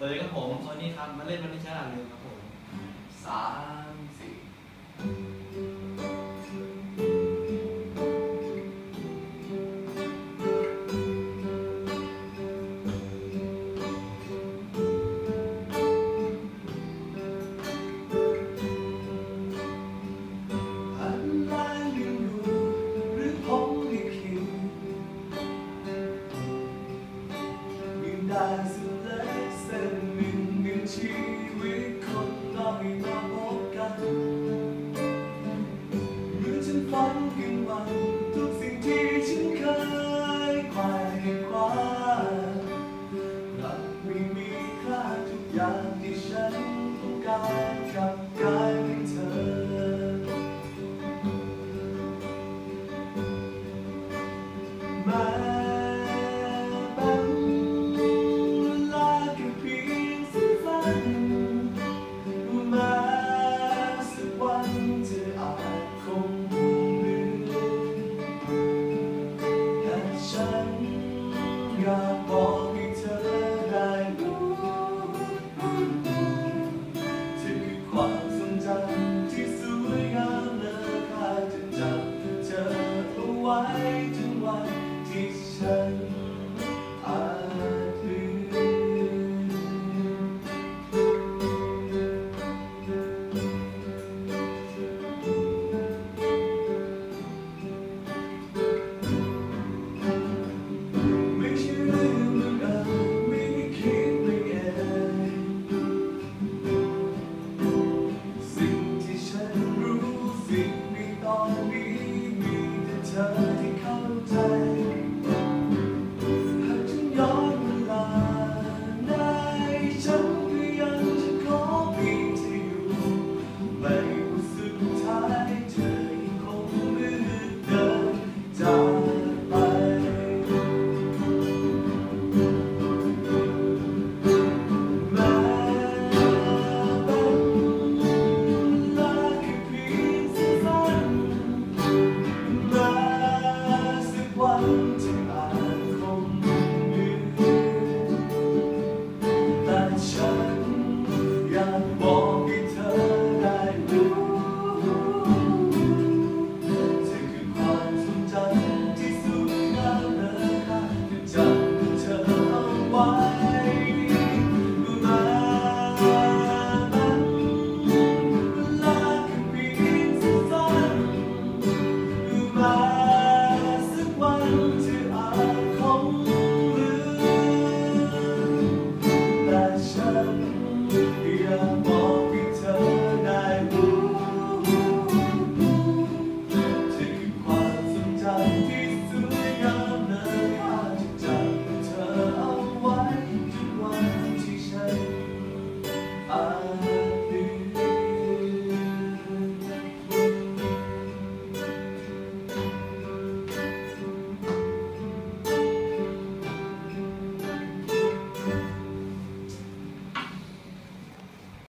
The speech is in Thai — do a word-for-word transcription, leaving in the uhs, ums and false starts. สวัสดีครับผมโซนี่ครับมาเล่นวันนี้ชนะเลยครับผมสามสี่ได้สุดเล็กเส้นหนึ่งหนึ่งชีวิตคนน้อยมาพบกันเมื่อฉันฝันคืนวันทุกสิ่งที่ฉันเคยไขว่คว้ารักไม่มีค่าทุกอย่างที่